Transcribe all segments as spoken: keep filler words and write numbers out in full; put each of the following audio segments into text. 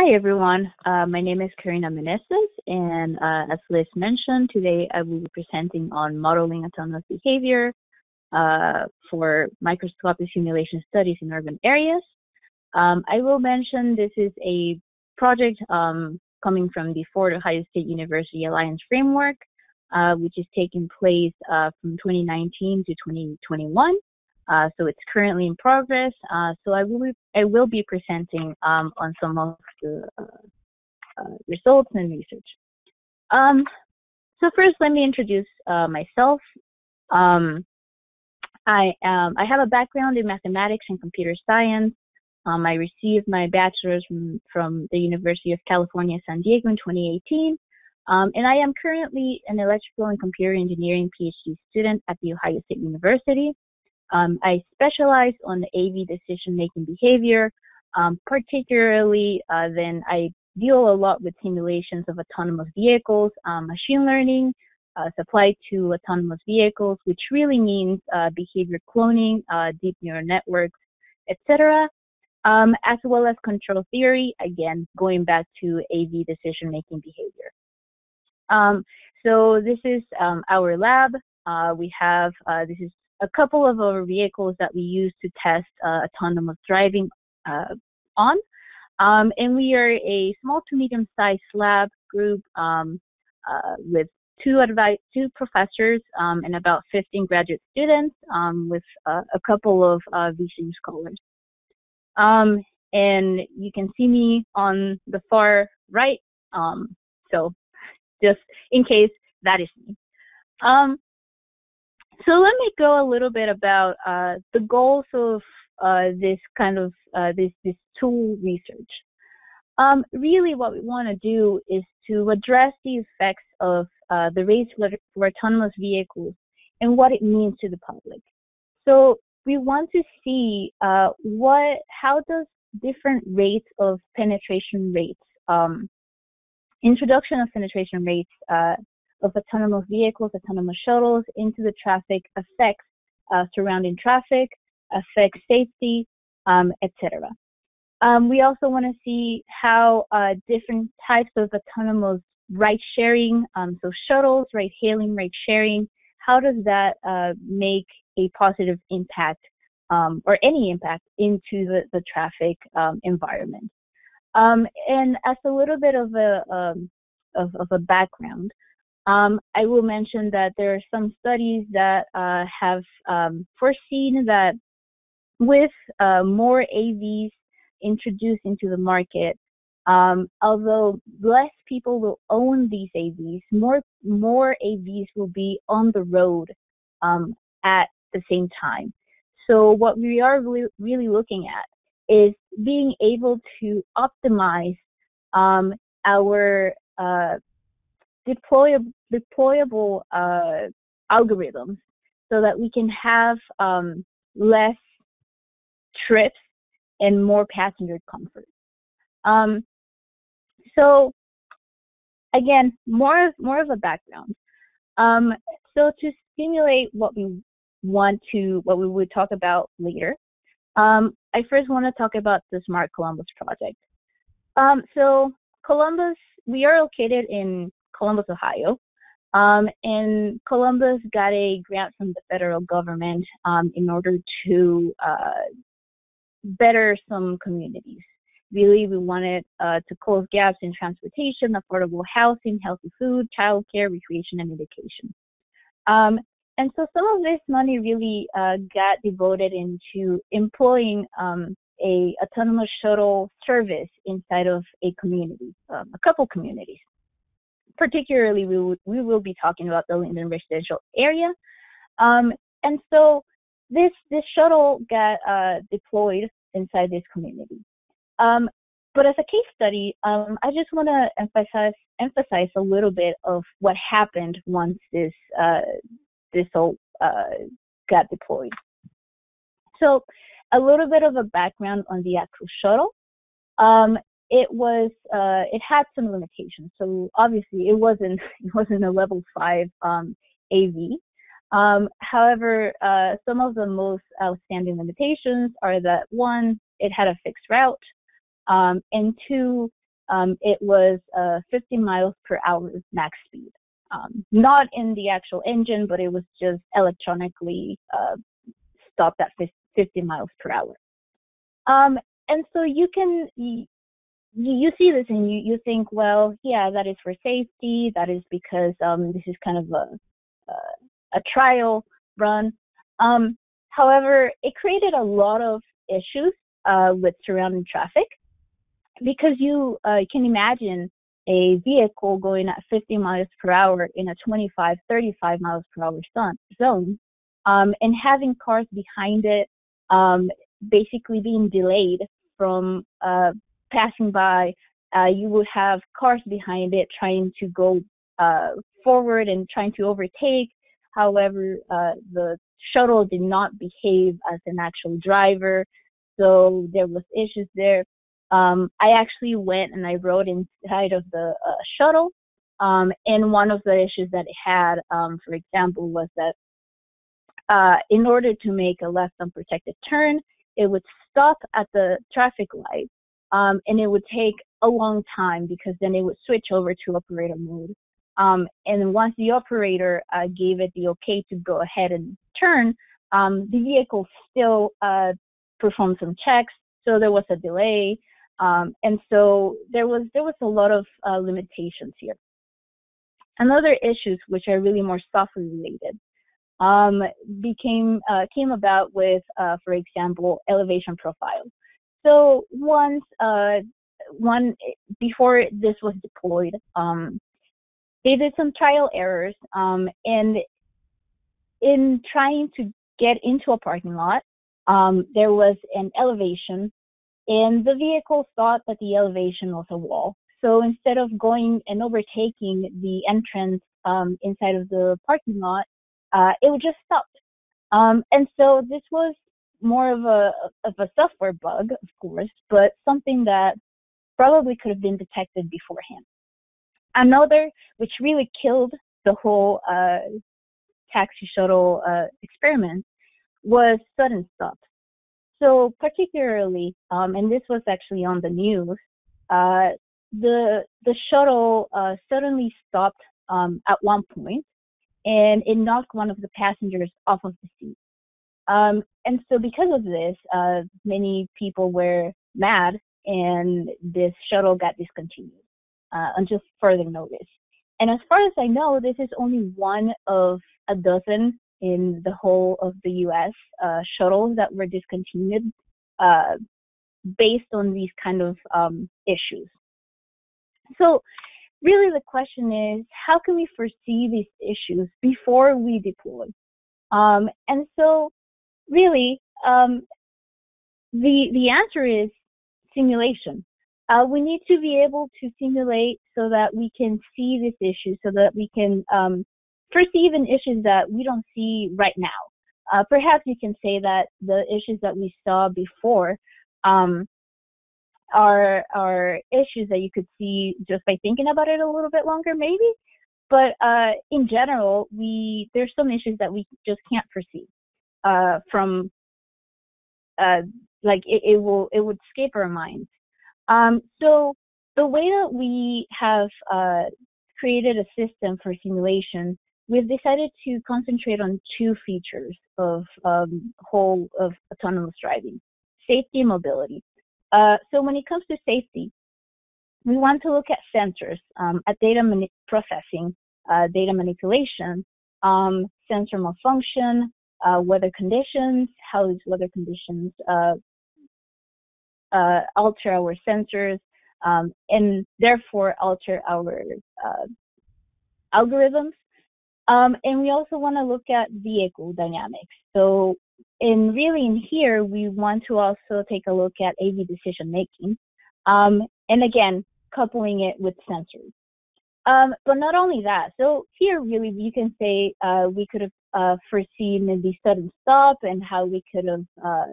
Hi, everyone. Uh, my name is Karina Meneses, and uh, as Liz mentioned, today I will be presenting on modeling autonomous behavior uh, for microscopic simulation studies in urban areas. Um, I will mention this is a project um, coming from the Ford Ohio State University Alliance Framework, uh, which is taking place uh, from twenty nineteen to twenty twenty-one. Uh, so it's currently in progress. Uh, so I will be, I will be presenting um, on some of the uh, uh, results and research. Um, so first, let me introduce uh, myself. Um, I am, I have a background in mathematics and computer science. Um, I received my bachelor's from, from the University of California, San Diego in twenty eighteen, um, and I am currently an electrical and computer engineering PhD student at The Ohio State University. Um, I specialize on the A V decision-making behavior, um, particularly uh, then I deal a lot with simulations of autonomous vehicles, um, machine learning uh, applied to autonomous vehicles, which really means uh, behavior cloning, uh, deep neural networks, et cetera, um, as well as control theory, again, going back to A V decision-making behavior. Um, so this is um, our lab. Uh, we have, uh, this is a couple of our vehicles that we use to test uh, autonomous driving uh, on. Um, and we are a small to medium-sized lab group um, uh, with two, advi two professors um, and about fifteen graduate students um, with uh, a couple of uh, Vissim scholars. Um, and you can see me on the far right. Um, so just in case, that is me. Um, So let me go a little bit about uh, the goals of uh, this kind of uh, this this tool research. Um, really, what we want to do is to address the effects of uh, the race for autonomous vehicles and what it means to the public. So we want to see uh, what how does different rates of penetration rates, um, introduction of penetration rates. Uh, of autonomous vehicles, autonomous shuttles into the traffic affects uh, surrounding traffic, affects safety, um, et cetera. Um, we also want to see how uh, different types of autonomous ride-sharing, um, so shuttles, ride-hailing, ride-sharing, how does that uh, make a positive impact um, or any impact into the, the traffic um, environment? Um, and as a little bit of a, um, of, of a background, Um, I will mention that there are some studies that uh, have um, foreseen that with uh, more A Vs introduced into the market, um, although less people will own these A Vs, more more A Vs will be on the road um, at the same time. So what we are really, really looking at is being able to optimize um, our uh, Deployable, deployable uh, algorithms so that we can have um, less trips and more passenger comfort. Um, so again, more of, more of a background. Um, so to stimulate what we want to, what we would talk about later, um, I first want to talk about the Smart Columbus project. Um, so Columbus, we are located in Columbus, Ohio, um, and Columbus got a grant from the federal government um, in order to uh, better some communities. Really, we wanted uh, to close gaps in transportation, affordable housing, healthy food, childcare, recreation, and education. Um, and so some of this money really uh, got devoted into employing um, a autonomous shuttle service inside of a community, um, a couple communities. Particularly, we will, we will be talking about the Linden residential area. Um, and so this, this shuttle got uh, deployed inside this community. Um, but as a case study, um, I just want to emphasize, emphasize a little bit of what happened once this, uh, this all uh, got deployed. So a little bit of a background on the actual shuttle. Um, It was, uh, it had some limitations. So obviously it wasn't, it wasn't a level five, um, A V. Um, however, uh, some of the most outstanding limitations are that one, it had a fixed route. Um, and two, um, it was uh, fifty miles per hour max speed. Um, not in the actual engine, but it was just electronically uh, stopped at fifty miles per hour. Um, and so you can, you, you see this and you, you think, well, yeah, that is for safety. That is because um, this is kind of a, a, a trial run. Um, however, it created a lot of issues uh, with surrounding traffic because you uh, can imagine a vehicle going at fifty miles per hour in a twenty-five, thirty-five miles per hour zone, um, and having cars behind it, um, basically being delayed from uh, passing by. Uh, you would have cars behind it trying to go uh, forward and trying to overtake. However, uh, the shuttle did not behave as an actual driver, so there was issues there. Um, I actually went and I rode inside of the uh, shuttle, um, and one of the issues that it had, um, for example, was that uh, in order to make a left unprotected turn, it would stop at the traffic light, um, and it would take a long time because then it would switch over to operator mode. Um, and once the operator uh, gave it the okay to go ahead and turn, um, the vehicle still uh, performed some checks, so there was a delay. Um, and so there was there was a lot of uh, limitations here. Another issues, which are really more software related, um, became uh, came about with, uh, for example, elevation profile. So once uh, one before this was deployed, um, they did some trial errors, um, and in trying to get into a parking lot, um, there was an elevation. And the vehicle thought that the elevation was a wall. So instead of going and overtaking the entrance um, inside of the parking lot, uh, it would just stop. Um, and so this was more of a, of a software bug, of course, but something that probably could have been detected beforehand. Another, which really killed the whole uh, taxi shuttle uh, experiment, was sudden stops. So particularly, um, and this was actually on the news, uh, the the shuttle uh, suddenly stopped um, at one point, and it knocked one of the passengers off of the seat. Um, and so because of this, uh, many people were mad, and this shuttle got discontinued uh, until further notice. And as far as I know, this is only one of a dozen in the whole of the U S uh, shuttles that were discontinued uh, based on these kind of um, issues. So really the question is, how can we foresee these issues before we deploy? Um, and so really um, the, the answer is simulation. Uh, we need to be able to simulate so that we can see this issue, so that we can um, first, even issues that we don't see right now. Uh, perhaps you can say that the issues that we saw before um, are, are issues that you could see just by thinking about it a little bit longer, maybe. But uh, in general, we there's some issues that we just can't foresee. Uh, from uh, like it, it will it would escape our minds. Um, so the way that we have uh, created a system for simulation, we've decided to concentrate on two features of um, whole of autonomous driving: safety and mobility. Uh, so when it comes to safety, we want to look at sensors, um, at data processing, uh, data manipulation, um, sensor malfunction, uh, weather conditions, how these weather conditions uh, uh, alter our sensors, um, and therefore alter our uh, algorithms. Um, and we also want to look at vehicle dynamics. So in really in here, we want to also take a look at A V decision making. Um, and again, coupling it with sensors. Um, but not only that, so here really you can say uh, we could have uh, foreseen maybe sudden stop and how we could have uh,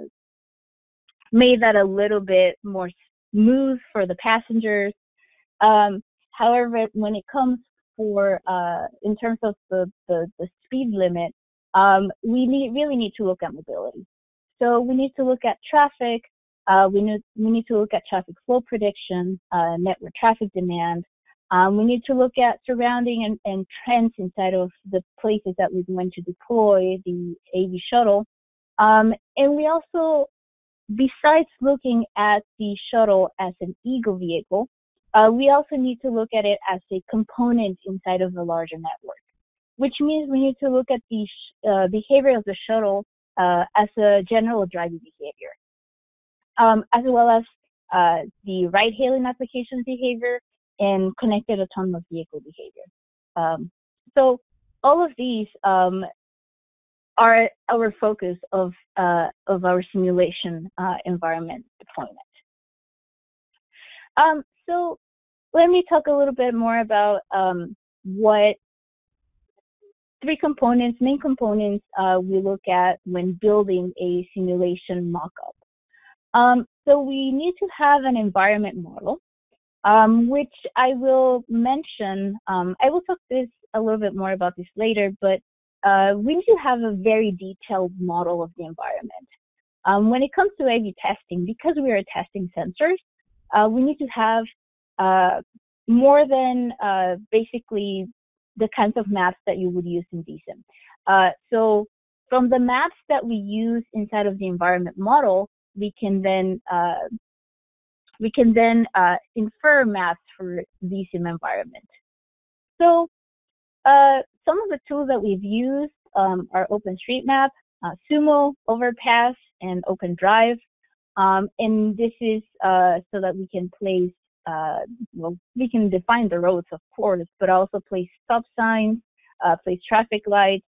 made that a little bit more smooth for the passengers. Um, however, when it comes for uh, in terms of the, the, the speed limit, um, we need, really need to look at mobility. So we need to look at traffic, Uh, we, need, we need to look at traffic flow prediction, uh, network traffic demand. Um, we need to look at surrounding and, and trends inside of the places that we want to deploy the A V shuttle. Um, and we also, besides looking at the shuttle as an ego vehicle, uh, we also need to look at it as a component inside of the larger network, which means we need to look at the sh uh, behavior of the shuttle uh, as a general driving behavior, um, as well as uh, the ride-hailing application behavior and connected autonomous vehicle behavior. Um, so all of these um, are our focus of uh, of our simulation uh, environment deployment. Um, so let me talk a little bit more about um, what three components, main components uh, we look at when building a simulation mock-up. Um, so we need to have an environment model, um, which I will mention. Um, I will talk this a little bit more about this later, but uh, we need to have a very detailed model of the environment. Um, when it comes to A V testing, because we are testing sensors, Uh, we need to have uh, more than uh, basically the kinds of maps that you would use in V SIM. Uh, so from the maps that we use inside of the environment model, we can then uh, we can then uh, infer maps for V SIM environment. So uh, some of the tools that we've used um, are OpenStreetMap, uh, SUMO, Overpass, and OpenDrive. Um, and this is uh, so that we can place, uh, well, we can define the roads, of course, but also place stop signs, uh, place traffic lights,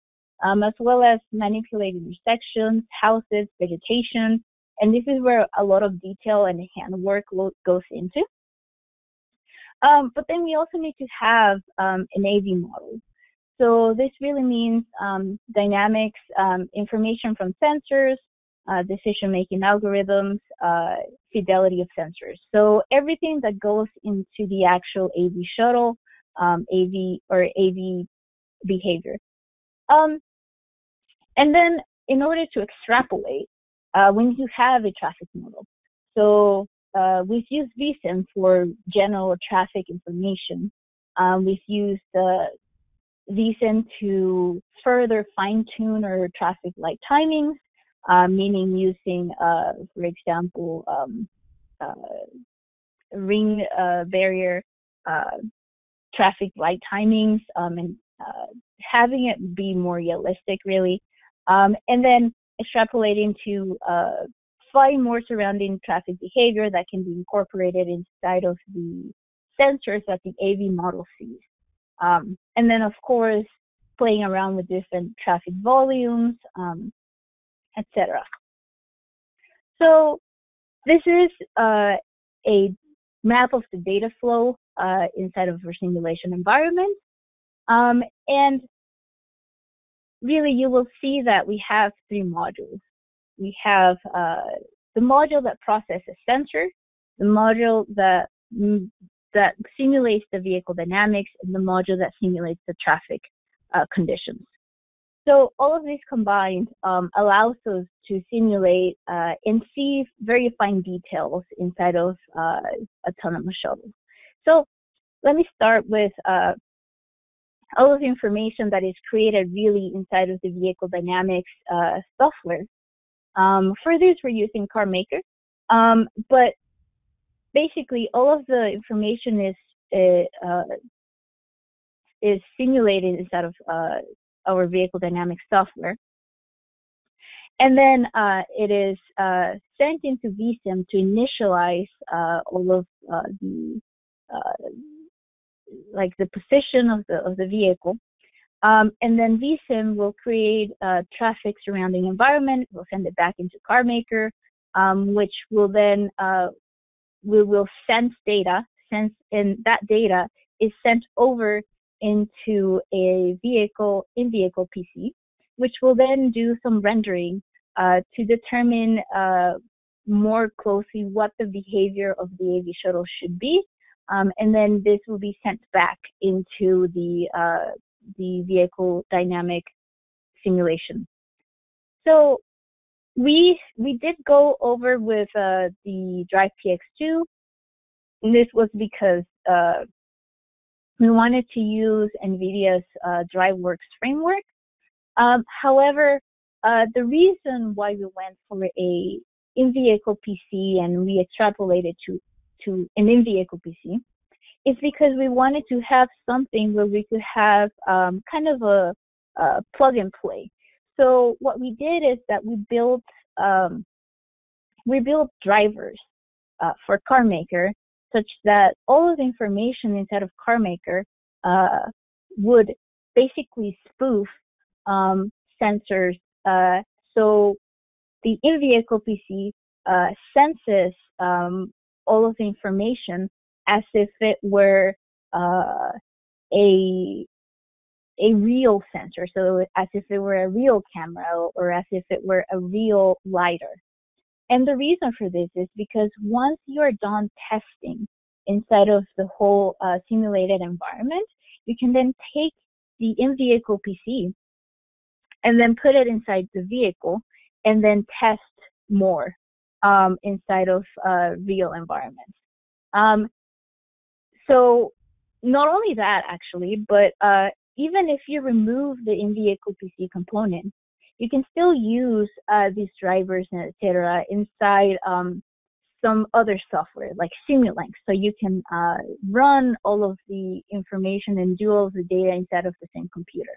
um, as well as manipulate intersections, houses, vegetation. And this is where a lot of detail and handwork goes into. Um, but then we also need to have um, an A V model. So this really means um, dynamics, um, information from sensors, Uh, decision-making algorithms, uh, fidelity of sensors. So everything that goes into the actual A V shuttle, um, A V or A V behavior. Um, and then in order to extrapolate, uh, when you have a traffic model. So uh, we've used V SIM for general traffic information. Um, we've used uh, V SIM to further fine-tune our traffic light timings. Uh, meaning using, uh, for example, um, uh, ring uh, barrier, uh, traffic light timings, um, and uh, having it be more realistic, really, um, and then extrapolating to uh, find more surrounding traffic behavior that can be incorporated inside of the sensors that the A V model sees. Um, and then, of course, playing around with different traffic volumes, um, et cetera. So this is uh, a map of the data flow uh, inside of your simulation environment. Um, and really, you will see that we have three modules. We have uh, the module that processes sensor, the module that, that simulates the vehicle dynamics, and the module that simulates the traffic uh, conditions. So all of these combined um, allows us to simulate uh, and see very fine details inside of uh, autonomous shuttles. So let me start with uh, all of the information that is created really inside of the vehicle dynamics uh, software. Um, for this, we're using CarMaker, um, but basically all of the information is uh, uh, is simulated inside of uh, our vehicle dynamics software. And then uh, it is uh, sent into V SIM to initialize uh, all of uh, the, uh, like the position of the, of the vehicle. Um, and then V SIM will create a traffic surrounding environment. We'll send it back into CarMaker, um, which will then, uh, we will sense data, sense, and that data is sent over into a vehicle in vehicle P C, which will then do some rendering uh, to determine uh, more closely what the behavior of the A V shuttle should be, um, and then this will be sent back into the uh, the vehicle dynamic simulation. So we we did go over with uh, the Drive P X two, and this was because uh, we wanted to use NVIDIA's uh, DriveWorks framework. Um, however, uh, the reason why we went for a in-vehicle P C and we extrapolated to to an in-vehicle P C is because we wanted to have something where we could have um, kind of a, a plug and play. So what we did is that we built um, we built drivers uh, for CarMaker, such that all of the information inside of CarMaker uh, would basically spoof um, sensors. Uh, so the in-vehicle P C uh, senses um, all of the information as if it were uh, a a real sensor, so as if it were a real camera or as if it were a real LiDAR. And the reason for this is because once you're done testing inside of the whole uh, simulated environment, you can then take the in-vehicle P C and then put it inside the vehicle and then test more um, inside of uh, real environments. Um, so not only that, actually, but uh, even if you remove the in-vehicle P C component, you can still use uh, these drivers and et cetera inside um, some other software like Simulink. So you can uh, run all of the information and do all of the data inside of the same computer.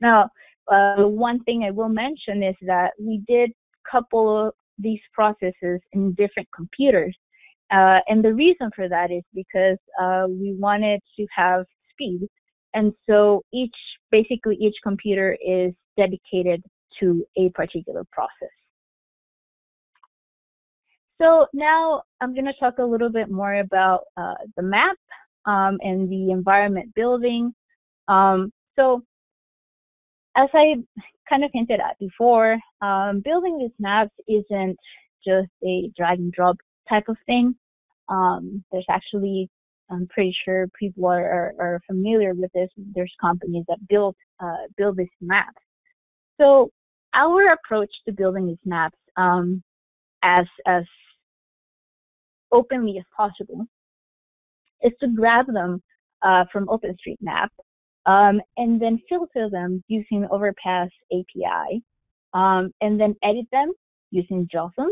Now, uh, one thing I will mention is that we did couple these processes in different computers. Uh, and the reason for that is because uh, we wanted to have speed. And so each, basically each computer is dedicated to a particular process. So now I'm going to talk a little bit more about uh, the map um, and the environment building. Um, so as I kind of hinted at before, um, building these maps isn't just a drag and drop type of thing. Um, there's actually, I'm pretty sure people are, are, are familiar with this. There's companies that build uh, build these maps. So our approach to building these maps um, as as openly as possible is to grab them uh, from OpenStreetMap um, and then filter them using Overpass A P I um, and then edit them using J O S M.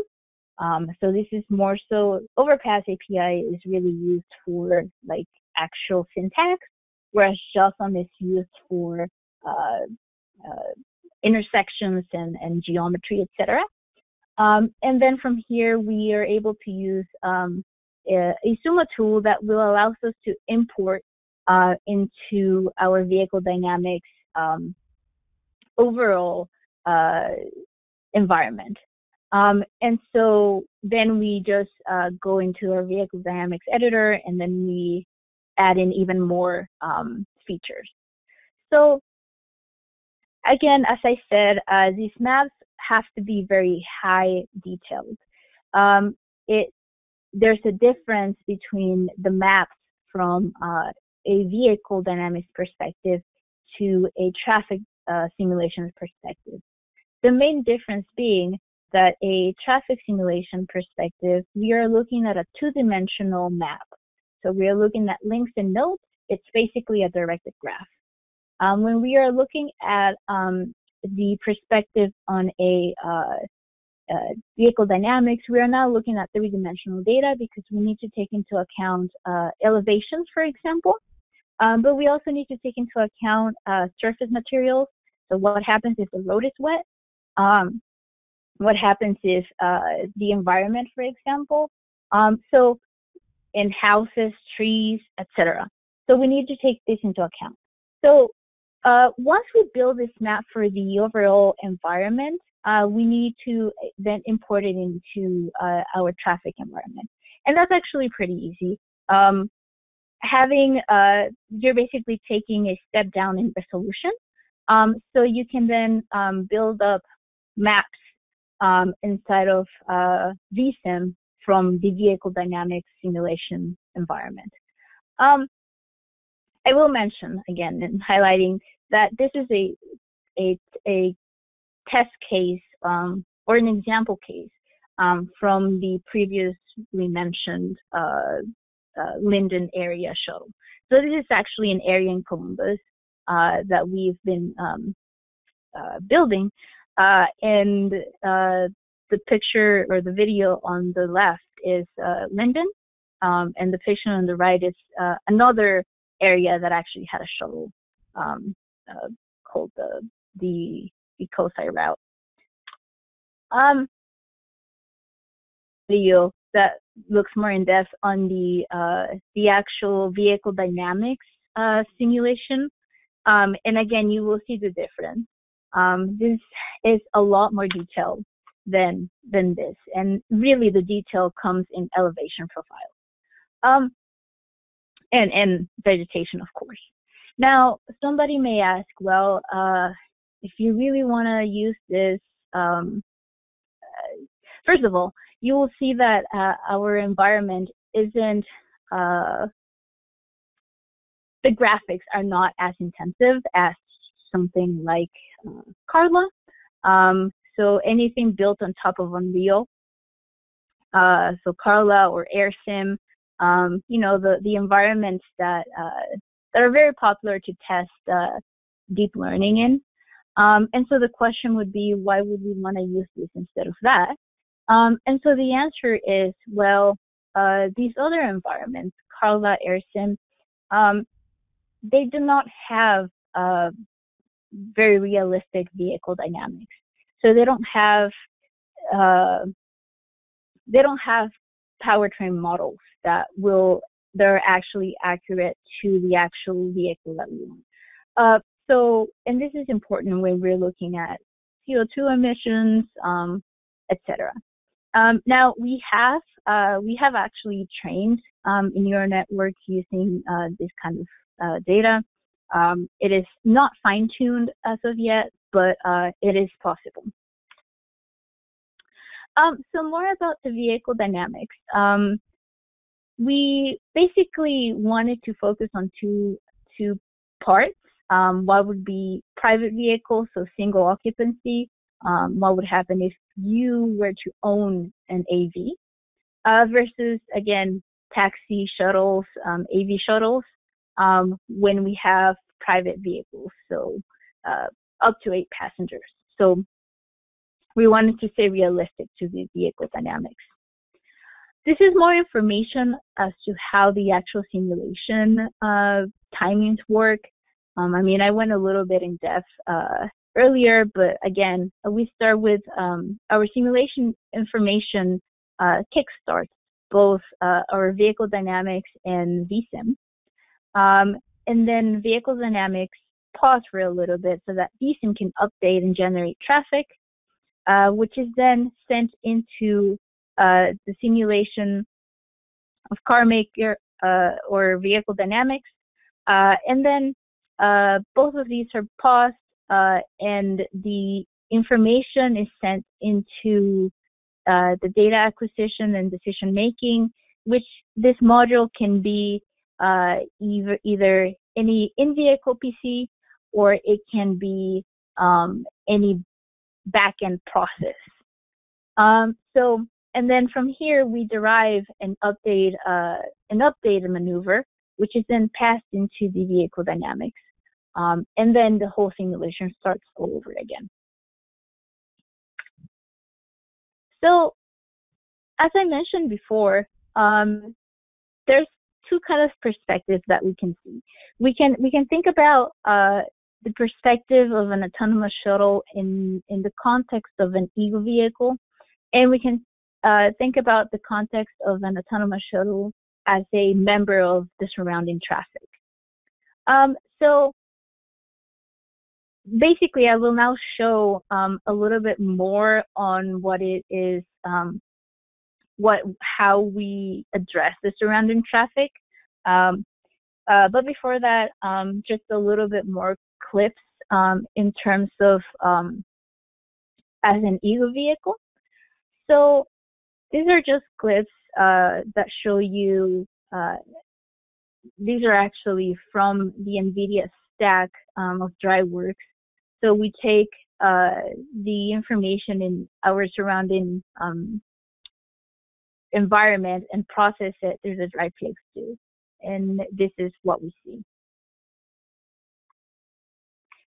Um, so this is more so, Overpass A P I is really used for like actual syntax, whereas J O S M is used for uh, uh, intersections and, and geometry, et cetera. Um, and then from here, we are able to use um, a, a SUMO tool that will allow us to import uh, into our vehicle dynamics um, overall uh, environment. Um, and so then we just uh, go into our vehicle dynamics editor and then we add in even more um, features. So again, as I said, uh, these maps have to be very high detailed. Um, it, there's a difference between the maps from uh, a vehicle dynamics perspective to a traffic uh, simulation perspective. The main difference being that a traffic simulation perspective, we are looking at a two-dimensional map. So we are looking at links and nodes. It's basically a directed graph. Um, when we are looking at um, the perspective on a uh, uh, vehicle dynamics, we are now looking at three-dimensional data because we need to take into account uh, elevations, for example. Um, but we also need to take into account uh, surface materials. So what happens if the road is wet? Um, What happens is uh, the environment, for example, um, so in houses, trees, et cetera. So we need to take this into account. So uh, once we build this map for the overall environment, uh, we need to then import it into uh, our traffic environment. And that's actually pretty easy. Um, having, uh, you're basically taking a step down in resolution. Um, so you can then um, build up maps Um, inside of uh, Vissim from the vehicle dynamics simulation environment. Um, I will mention again in highlighting that this is a, a, a test case um, or an example case um, from the previously mentioned uh, uh, Linden area show. So this is actually an area in Columbus uh, that we've been um, uh, building, uh, and uh, the picture or the video on the left is uh, Linden, um, and the picture on the right is uh, another area that actually had a show um, uh, called the the Ecosia route. Um, video that looks more in depth on the uh, the actual vehicle dynamics uh, simulation, um, and again you will see the difference. Um, this is a lot more detailed than than this, and really the detail comes in elevation profile, um, and and vegetation, of course. Now somebody may ask, well, uh, if you really want to use this, um, uh, first of all, you will see that uh, our environment isn't, uh, the graphics are not as intensive as something like uh, Carla. Um, so anything built on top of Unreal, uh, so Carla or AirSim, um, you know, the, the environments that, uh, that are very popular to test uh, deep learning in. Um, and so the question would be, why would we want to use this instead of that? Um, and so the answer is, well, uh, these other environments, Carla, AirSim, um, they do not have uh, very realistic vehicle dynamics. So they don't have uh, they don't have powertrain models that will that are actually accurate to the actual vehicle that we want. Uh, so, and this is important when we're looking at C O two emissions, um, et cetera. Um, now we have uh, we have actually trained um, in neural networks using uh, this kind of uh, data. Um, it is not fine-tuned as of yet, but uh, it is possible. Um, so more about the vehicle dynamics. Um, we basically wanted to focus on two two parts. Um, what would be private vehicles, so single occupancy. Um, what would happen if you were to own an A V, uh, versus, again, taxi shuttles, um, A V shuttles, um, when we have private vehicles, so uh, up to eight passengers. So we wanted to stay realistic to the vehicle dynamics. This is more information as to how the actual simulation uh, timings work. Um, I mean, I went a little bit in depth uh, earlier, but again, we start with um, our simulation information uh, kickstarts both uh, our vehicle dynamics and Vissim, um, and then vehicle dynamics pause for a little bit so that Vissim can update and generate traffic, uh, which is then sent into uh, the simulation of CarMaker uh, or vehicle dynamics, uh, and then uh, both of these are paused. Uh, and the information is sent into uh, the data acquisition and decision making, which this module can be uh, either, either any in-vehicle P C, or it can be um, any back-end process. Um, so, and then from here we derive an update, uh, an update maneuver, which is then passed into the vehicle dynamics. Um, and then the whole simulation starts all over again. So, as I mentioned before, um, there's two kind of perspectives that we can see. We can we can think about uh, the perspective of an autonomous shuttle in in the context of an E V vehicle, and we can uh, think about the context of an autonomous shuttle as a member of the surrounding traffic. Um, so. Basically, I will now show um, a little bit more on what it is, um, what how we address the surrounding traffic. Um, uh, but before that, um, just a little bit more clips um, in terms of um, as an E V vehicle. So these are just clips uh, that show you. Uh, these are actually from the NVIDIA stack um, of DriveWorks. So we take uh, the information in our surrounding um, environment and process it through the Drive P X two. And this is what we see.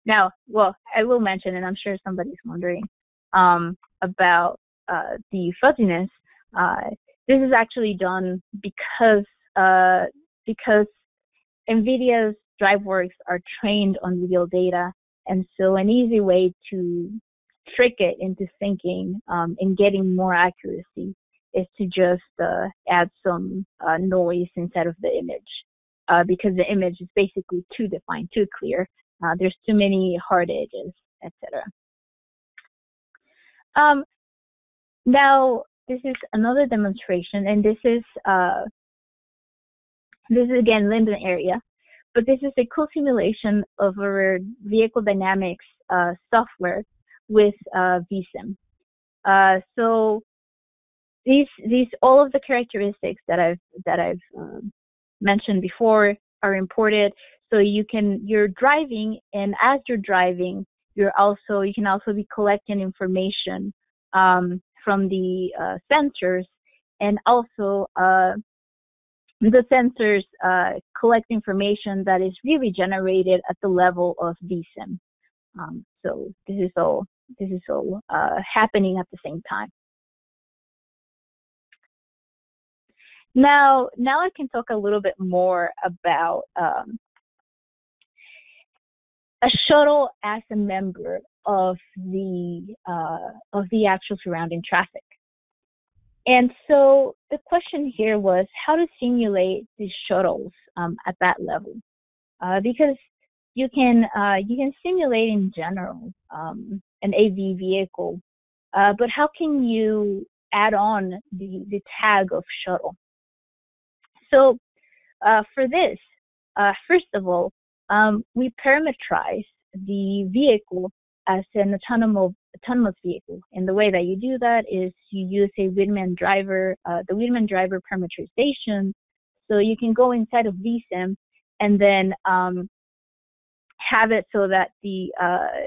Now, well, I will mention, and I'm sure somebody's wondering um, about uh, the fuzziness. Uh, this is actually done because uh, because NVIDIA's DriveWorks are trained on real data, and so an easy way to trick it into thinking um, and getting more accuracy is to just uh, add some uh, noise inside of the image, uh, because the image is basically too defined, too clear. Uh, there's too many hard edges, et cetera. Um, now, this is another demonstration, and this is uh, this is again Linden area, but this is a cool simulation of our vehicle dynamics uh, software with uh, Vissim. Uh, so these these all of the characteristics that I've that I've um, mentioned before are imported. So you can, you're driving, and as you're driving, you're also, you can also be collecting information um, from the uh, sensors, and also uh, the sensors uh, collect information that is really generated at the level of V SIM. Um, so this is all, this is all uh, happening at the same time. Now, now I can talk a little bit more about um, a shuttle as a member of the uh, of the actual surrounding traffic. And so the question here was how to simulate these shuttles um, at that level, uh, because you can uh, you can simulate in general um, an A V vehicle, uh, but how can you add on the the tag of shuttle? So uh, for this, uh, first of all, Um, we parameterize the vehicle as an autonomous, autonomous vehicle. And the way that you do that is you use a Widman driver, uh, the Widman driver parameterization. So you can go inside of V SIM and then um, have it so that the, uh,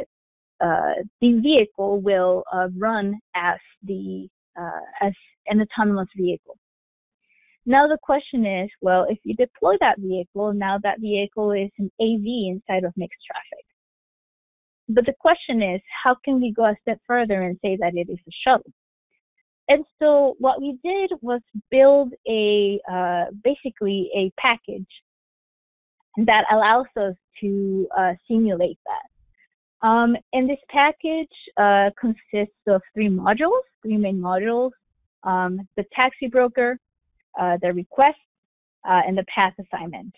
uh, the vehicle will uh, run as, the, uh, as an autonomous vehicle. Now the question is, well, if you deploy that vehicle, now that vehicle is an A V inside of mixed traffic. But the question is, how can we go a step further and say that it is a shuttle? And so what we did was build a, uh, basically a package that allows us to uh, simulate that. Um, and this package uh, consists of three modules, three main modules, um, the taxi broker, Uh, the request, uh, and the path assignment.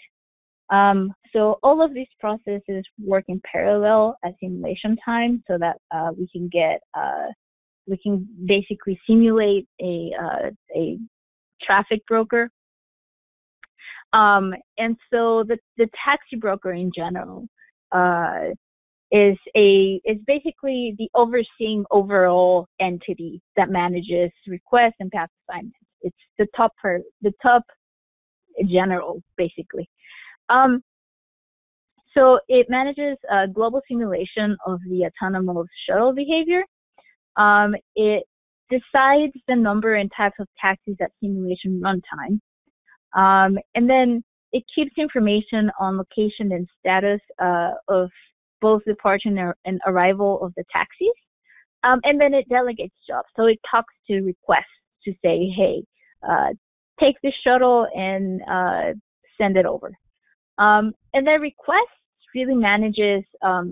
Um, so all of these processes work in parallel at simulation time so that uh, we can get, uh, we can basically simulate a, uh, a traffic broker. Um, and so the, the taxi broker in general uh, is, a, is basically the overseeing overall entity that manages request and path assignment. It's the top, per, the top general, basically. Um, so it manages a global simulation of the autonomous shuttle behavior. Um, it decides the number and types of taxis at simulation runtime. Um, and then it keeps information on location and status uh, of both departure and arrival of the taxis. Um, and then it delegates jobs. So it talks to requests to say, hey, uh, take this shuttle and uh, send it over. Um, and the request really manages, um,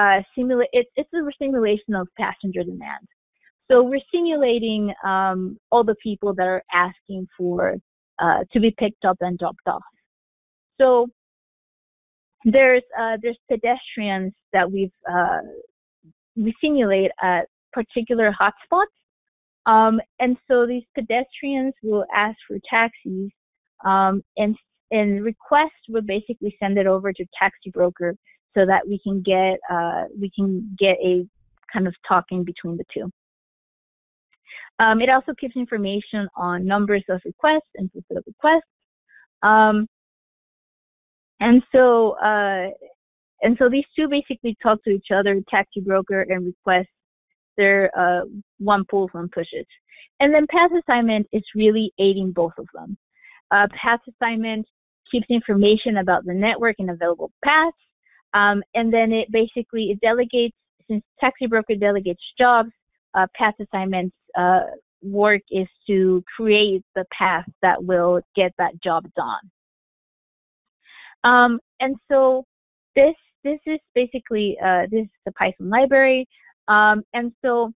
uh, simula it, it's a simulation of passenger demand. So we're simulating um, all the people that are asking for, uh, to be picked up and dropped off. So there's, uh, there's pedestrians that we've, uh, we simulate at particular hotspots. Um, and so these pedestrians will ask for taxis, um, and, and requests will basically send it over to taxi broker so that we can get, uh, we can get a kind of talking between the two. Um, it also gives information on numbers of requests and people of requests. Um, and so, uh, And so these two basically talk to each other, taxi broker and request their uh, one pulls, one pushes. And then path assignment is really aiding both of them. Uh, path assignment keeps information about the network and available paths. Um, and then it basically it delegates, since taxi broker delegates jobs, uh, path assignment's uh, work is to create the path that will get that job done. Um, and so this this is basically uh, this is the Python library. Um, and so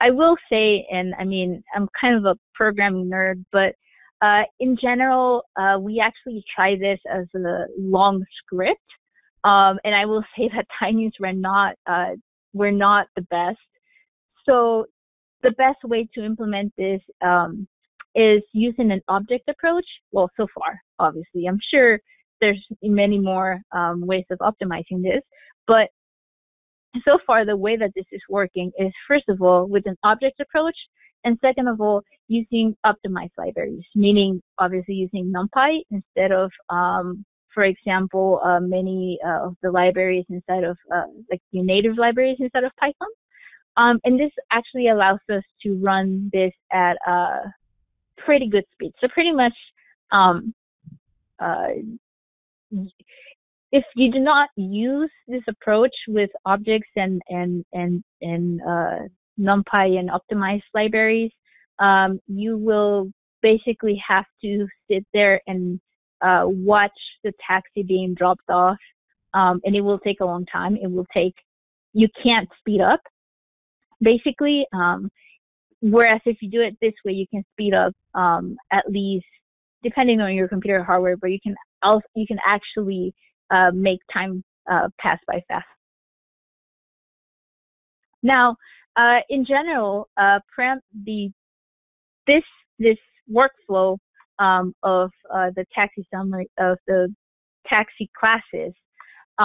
I will say, and I mean, I'm kind of a programming nerd, but uh, in general, uh, we actually try this as a long script. Um, and I will say that tiny's were not uh, were not the best. So the best way to implement this um, is using an object approach. Well, so far, obviously, I'm sure there's many more um, ways of optimizing this, but so far the way that this is working is, first of all, with an object approach, and second of all, using optimized libraries, meaning obviously using NumPy instead of um, for example, uh, many uh, of the libraries inside of, uh, like the native libraries inside of Python. Um, and this actually allows us to run this at a pretty good speed. So pretty much, um, uh, if you do not use this approach with objects and, and, and, and uh, NumPy and optimized libraries, um, you will basically have to sit there and Uh, watch the taxi being dropped off, um, and it will take a long time. It will take, you can't speed up, basically. Um, whereas if you do it this way, you can speed up um, at least, depending on your computer hardware, but you can also, you can actually uh, make time uh, pass by fast. Now, uh, in general, uh, param the this this workflow. Um, of uh, the taxi summary of the taxi classes,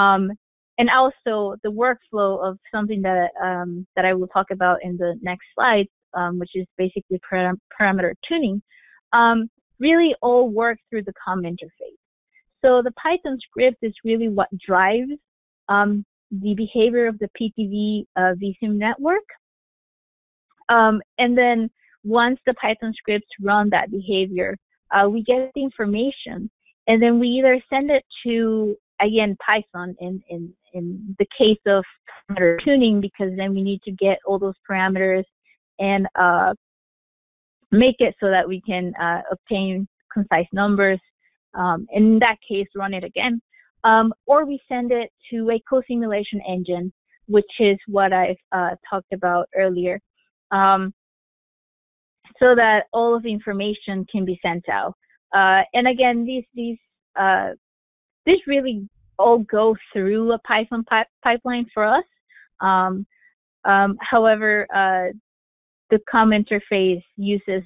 um, and also the workflow of something that um, that I will talk about in the next slide, um, which is basically param parameter tuning. Um, really, all work through the COM interface. So the Python script is really what drives um, the behavior of the P T V uh, Vissim network, um, and then once the Python scripts run that behavior. Uh, we get the information, and then we either send it to, again, Python in, in, in the case of parameter tuning, because then we need to get all those parameters and uh, make it so that we can uh, obtain concise numbers. Um, in that case, run it again. Um, or we send it to a co-simulation engine, which is what I've uh, talked about earlier. Um, So that all of the information can be sent out, uh, and again, these these uh, this really all go through a Python pi pipeline for us. Um, um, however, uh, the COM interface uses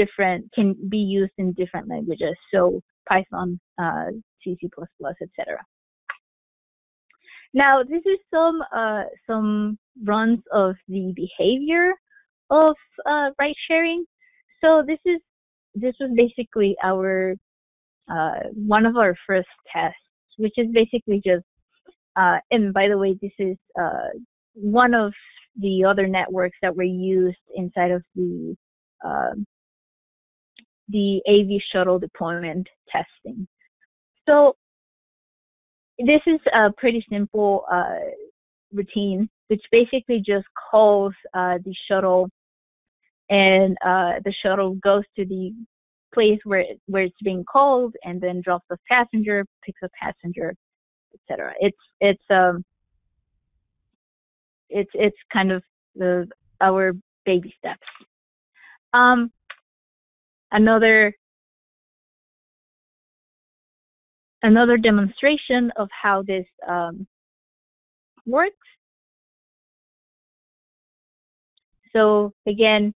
different can be used in different languages, so Python, uh, C, C plus plus, et cetera. Now, this is some uh, some runs of the behavior of uh, ride sharing. So this is this was basically our uh, one of our first tests, which is basically just. Uh, and by the way, this is uh, one of the other networks that were used inside of the uh, the A V shuttle deployment testing. So this is a pretty simple uh, routine, which basically just calls uh, the shuttle. And uh, the shuttle goes to the place where it, where it's being called, and then drops a passenger, picks a passenger, et cetera. It's it's um it's it's kind of the our baby steps. Um, another another demonstration of how this um, works. So again.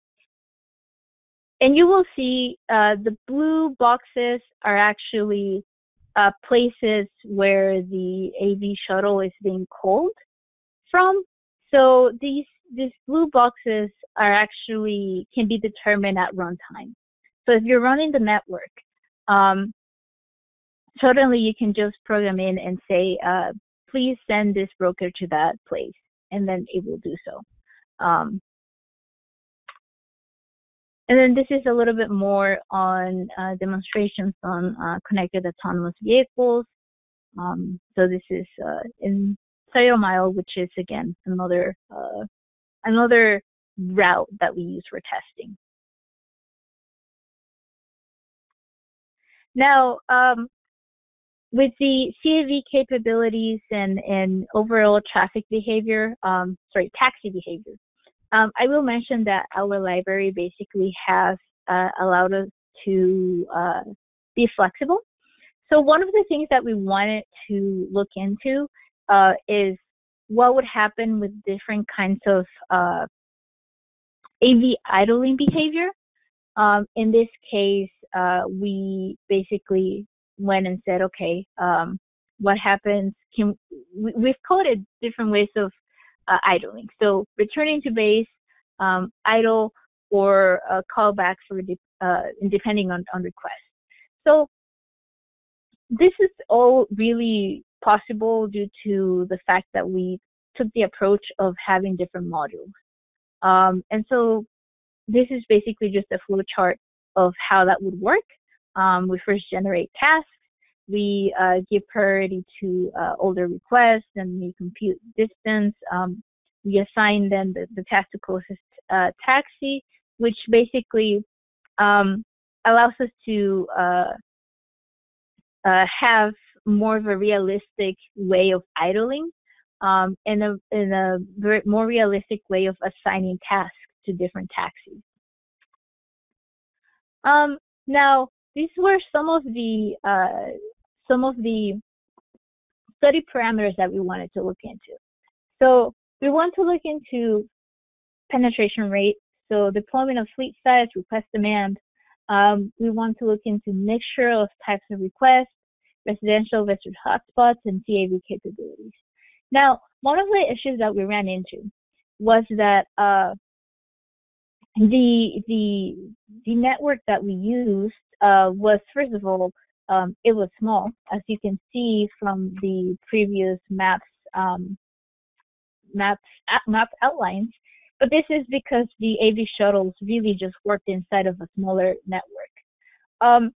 And you will see uh, the blue boxes are actually uh, places where the A V shuttle is being called from. So these these blue boxes are actually can be determined at runtime. So if you're running the network, um, certainly you can just program in and say uh, please send this broker to that place, and then it will do so. Um, and then this is a little bit more on uh, demonstrations on uh, connected autonomous vehicles. Um, so this is uh, in Mile, which is again another uh, another route that we use for testing. Now, um, with the C A V capabilities and and overall traffic behavior, um, sorry, taxi behavior, um, I will mention that our library basically has uh, allowed us to uh, be flexible. So one of the things that we wanted to look into Uh, is what would happen with different kinds of uh, A V idling behavior. Um, in this case, uh, we basically went and said, okay, um, what happens? Can we, we've coded different ways of uh, idling. So returning to base, um, idle, or a callback for de uh, depending on, on request. So this is all really possible due to the fact that we took the approach of having different modules. Um, and so this is basically just a flow chart of how that would work. Um, we first generate tasks, we uh, give priority to uh, older requests, and we compute distance. Um, we assign then the, the task to closest uh, taxi, which basically um, allows us to uh, uh, have more of a realistic way of idling, um, and a, and a very, more realistic way of assigning tasks to different taxis. Um, now, these were some of the uh, some of the study parameters that we wanted to look into. So we want to look into penetration rate, so deployment of fleet size, request demand. Um, we want to look into mixture of types of requests, residential versus hotspots, and C A V capabilities. Now, one of the issues that we ran into was that uh, the the the network that we used uh, was, first of all, um, it was small, as you can see from the previous maps um, maps map outlines. But this is because the A V shuttles really just worked inside of a smaller network. Um,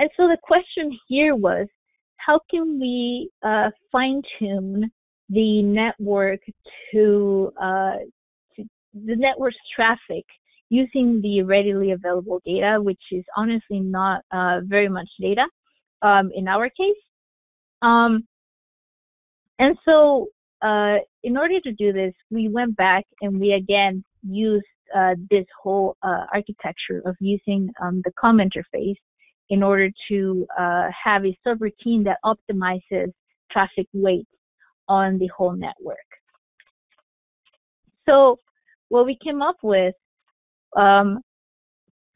And so the question here was, how can we uh, fine-tune the network to, uh, to the network's traffic using the readily available data, which is honestly not uh, very much data um, in our case. Um, and so uh, in order to do this, we went back and we again used uh, this whole uh, architecture of using um, the COM interface in order to uh, have a subroutine that optimizes traffic weights on the whole network. So what we came up with, um,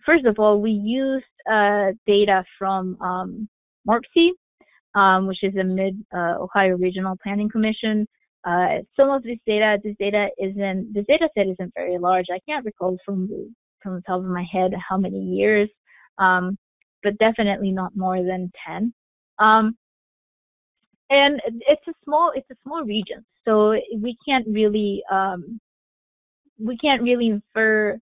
first of all, we used uh, data from um, MORPC, um, which is the Mid-Ohio uh, Regional Planning Commission. Uh, some of this data, this data isn't, this data set isn't very large. I can't recall from the, from the top of my head how many years. Um, but definitely not more than ten. Um, and it's a small, it's a small region, so we can't really, um, we can't really infer,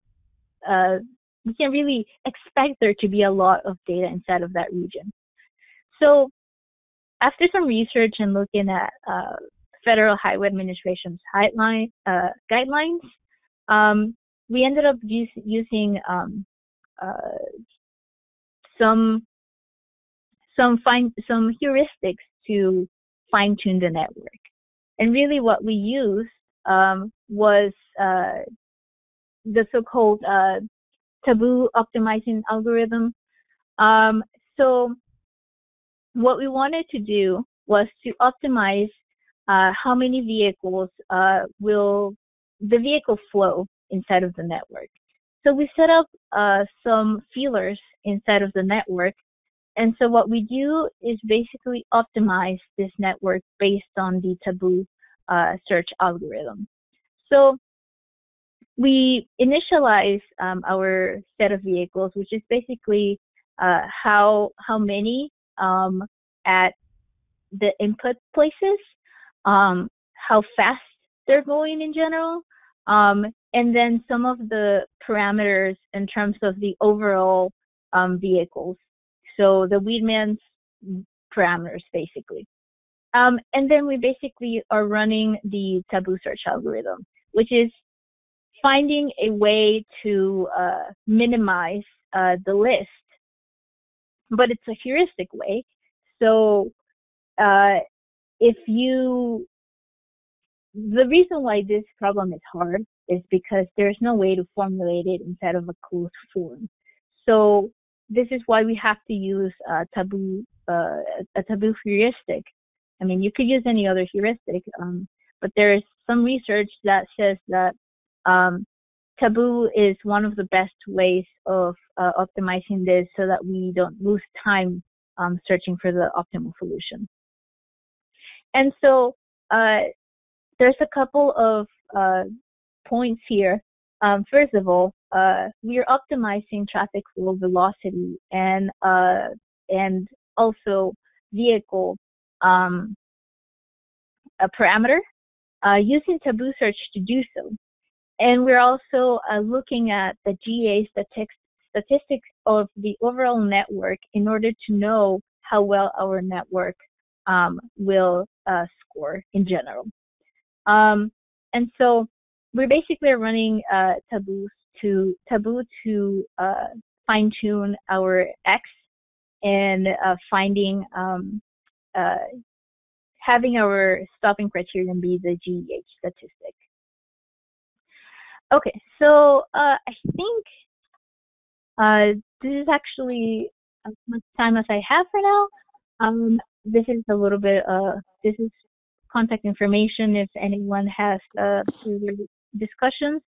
uh, we can't really expect there to be a lot of data inside of that region. So after some research and looking at uh, Federal Highway Administration's guideline, uh, guidelines, um, we ended up use, using um, uh, some some fine some heuristics to fine tune the network, and really what we used um, was uh, the so-called uh, taboo optimizing algorithm. Um, so what we wanted to do was to optimize uh, how many vehicles uh, will the vehicle flow inside of the network. So we set up uh, some feelers inside of the network. And so what we do is basically optimize this network based on the taboo uh, search algorithm. So we initialize um, our set of vehicles, which is basically uh, how, how many um, at the input places, um, how fast they're going in general, um, and then some of the parameters in terms of the overall um, vehicles. So the Weedman's parameters, basically. Um, and then we basically are running the taboo search algorithm, which is finding a way to uh, minimize uh, the list, but it's a heuristic way. So uh, if you, the reason why this problem is hard is because there's no way to formulate it inside of a closed form. So this is why we have to use uh, taboo, uh, a taboo heuristic. I mean, you could use any other heuristic, um, but there is some research that says that um, taboo is one of the best ways of uh, optimizing this so that we don't lose time um, searching for the optimal solution. And so uh, there's a couple of uh, points here. Um, first of all, uh, we are optimizing traffic flow velocity and uh, and also vehicle um, a parameter uh, using taboo search to do so. And we're also uh, looking at the G A statistics of the overall network in order to know how well our network um, will uh, score in general. Um, and so we're basically running uh, taboos to taboo to uh, fine tune our X and uh, finding um, uh, having our stopping criterion be the G E H statistic. Okay, so uh, I think uh, this is actually as much time as I have for now. Um, this is a little bit, uh, this is contact information if anyone has uh, further discussions.